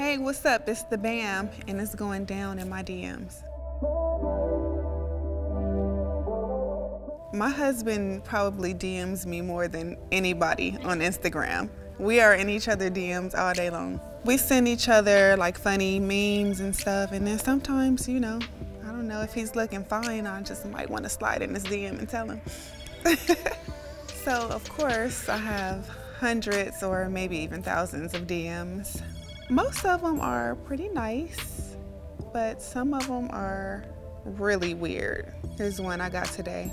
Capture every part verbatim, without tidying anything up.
Hey, what's up? It's the Bam, and it's going down in my D Ms. My husband probably D Ms me more than anybody on Instagram. We are in each other's D Ms all day long. We send each other like funny memes and stuff, and then sometimes, you know, I don't know, if he's looking fine, I just might want to slide in his D M and tell him. So, of course, I have hundreds or maybe even thousands of D Ms. Most of them are pretty nice, but some of them are really weird. Here's one I got today.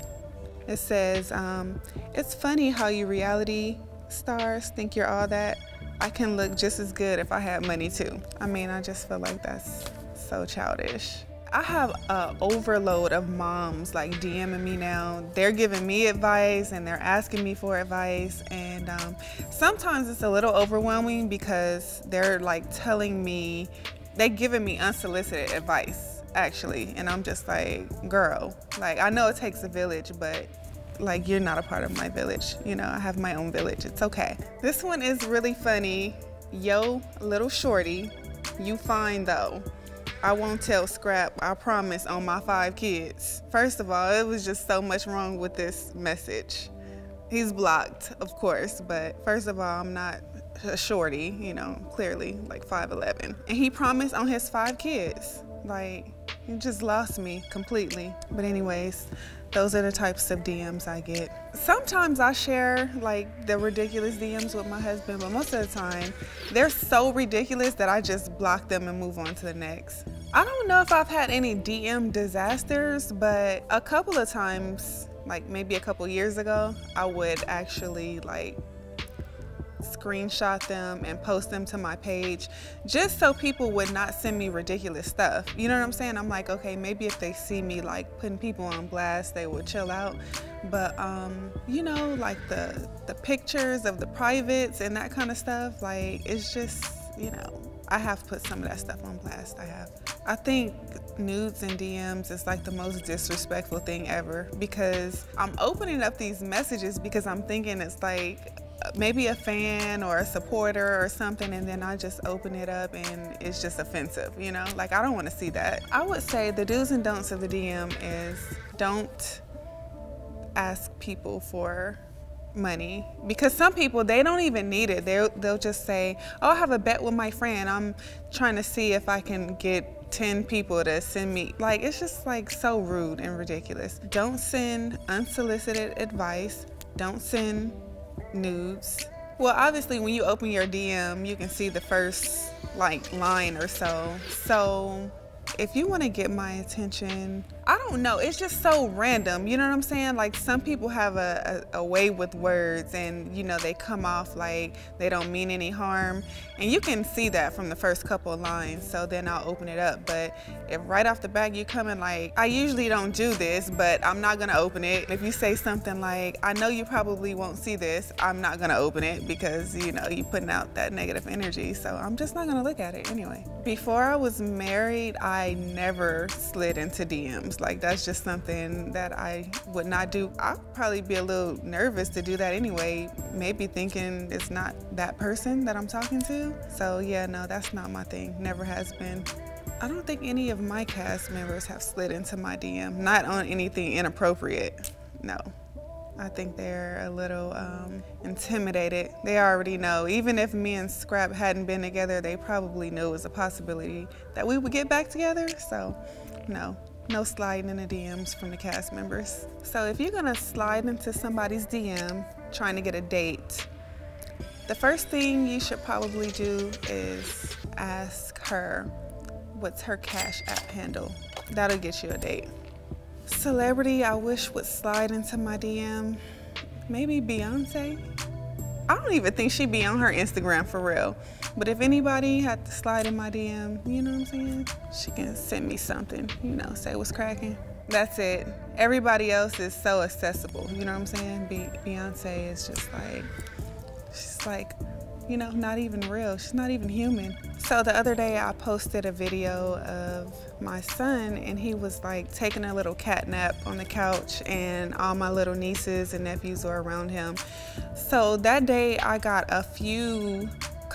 It says, um, it's funny how you reality stars think you're all that. I can look just as good if I had money too. I mean, I just feel like that's so childish. I have an overload of moms like DMing me now. They're giving me advice and they're asking me for advice, and um, sometimes it's a little overwhelming because they're like telling me, they're giving me unsolicited advice actually, and I'm just like, girl, like I know it takes a village, but like you're not a part of my village. You know, I have my own village, it's okay. This one is really funny. Yo, little shorty, you fine though. I won't tell Scrap, I promise, on my five kids. First of all, it was just so much wrong with this message. He's blocked, of course, but first of all, I'm not a shorty, you know, clearly, like five eleven. And he promised on his five kids. Like, you just lost me completely. But anyways, those are the types of D Ms I get. Sometimes I share like the ridiculous D Ms with my husband, but most of the time, they're so ridiculous that I just block them and move on to the next. I don't know if I've had any D M disasters, but a couple of times, like maybe a couple years ago, I would actually like screenshot them and post them to my page just so people would not send me ridiculous stuff. You know what I'm saying? I'm like, okay, maybe if they see me like putting people on blast, they will chill out. But um, you know, like the, the pictures of the privates and that kind of stuff, like it's just, you know, I have put some of that stuff on blast, I have. I think nudes and D Ms is like the most disrespectful thing ever, because I'm opening up these messages because I'm thinking it's like, maybe a fan or a supporter or something, and then I just open it up and it's just offensive, you know? Like, I don't want to see that. I would say the do's and don'ts of the D M is don't ask people for money, because some people, they don't even need it. They'll, they'll just say, oh, I have a bet with my friend. I'm trying to see if I can get ten people to send me. Like, it's just like so rude and ridiculous. Don't send unsolicited advice. Don't send nudes. Well, obviously when you open your D M, you can see the first like line or so. So if you want to get my attention, I don't know, it's just so random, you know what I'm saying? Like some people have a, a, a way with words, and you know, they come off like they don't mean any harm, and you can see that from the first couple of lines, so then I'll open it up. But if right off the bat you come in like, I usually don't do this, but I'm not gonna open it. If you say something like, I know you probably won't see this, I'm not gonna open it, because you know, you're putting out that negative energy, so I'm just not gonna look at it anyway. Before I was married, I I never slid into D Ms. Like that's just something that I would not do. I'd probably be a little nervous to do that anyway, maybe thinking it's not that person that I'm talking to. So yeah, no, that's not my thing, never has been. I don't think any of my cast members have slid into my D M, not on anything inappropriate, no. I think they're a little um, intimidated. They already know. Even if me and Scrap hadn't been together, they probably knew it was a possibility that we would get back together. So no, no sliding in the D Ms from the cast members. So if you're gonna slide into somebody's D M trying to get a date, the first thing you should probably do is ask her what's her Cash App handle. That'll get you a date. Celebrity I wish would slide into my D M, maybe Beyonce. I don't even think she'd be on her Instagram for real, but if anybody had to slide in my D M, you know what I'm saying? She can send me something, you know, say what's cracking. That's it. Everybody else is so accessible, you know what I'm saying? Be Beyonce is just like, she's like, you know, not even real, she's not even human. So the other day I posted a video of my son, and he was like taking a little cat nap on the couch, and all my little nieces and nephews were around him. So that day I got a few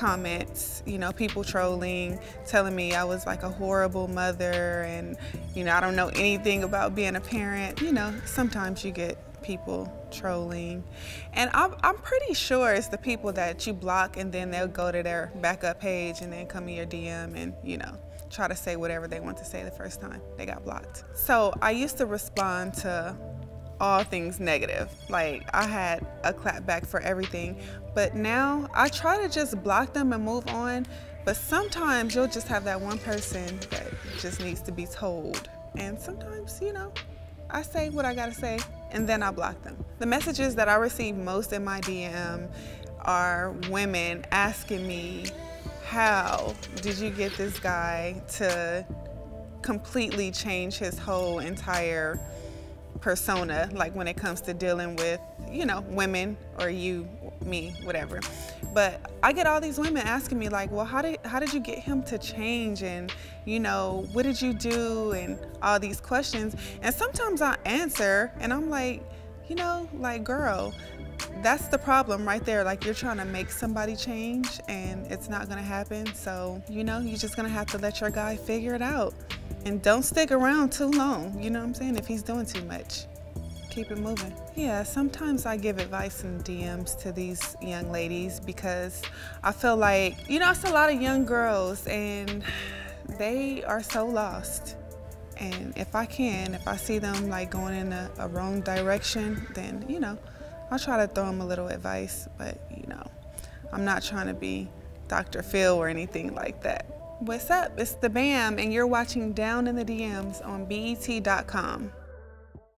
comments, you know, people trolling, telling me I was like a horrible mother and, you know, I don't know anything about being a parent. You know, sometimes you get people trolling. And I'm, I'm pretty sure it's the people that you block and then they'll go to their backup page and then come in your D M and, you know, try to say whatever they want to say the first time they got blocked. So I used to respond to all things negative. Like, I had a clap back for everything. But now I try to just block them and move on. But sometimes you'll just have that one person that just needs to be told. And sometimes, you know, I say what I gotta say and then I block them. The messages that I receive most in my D M are women asking me, how did you get this guy to completely change his whole entire persona, like when it comes to dealing with, you know, women or you, me, whatever. But I get all these women asking me like, well, how did, how did you get him to change? And, you know, what did you do? And all these questions. And sometimes I answer and I'm like, you know, like, girl, that's the problem right there. Like, you're trying to make somebody change and it's not gonna happen. So, you know, you're just gonna have to let your guy figure it out. And don't stick around too long, you know what I'm saying? If he's doing too much, keep it moving. Yeah, sometimes I give advice in D Ms to these young ladies because I feel like, you know, it's a lot of young girls and they are so lost. And if I can, if I see them like going in a, a wrong direction, then, you know, I'll try to throw them a little advice, but, you know, I'm not trying to be Doctor Phil or anything like that. What's up? It's the Bam, and you're watching Down in the D Ms on B E T dot com.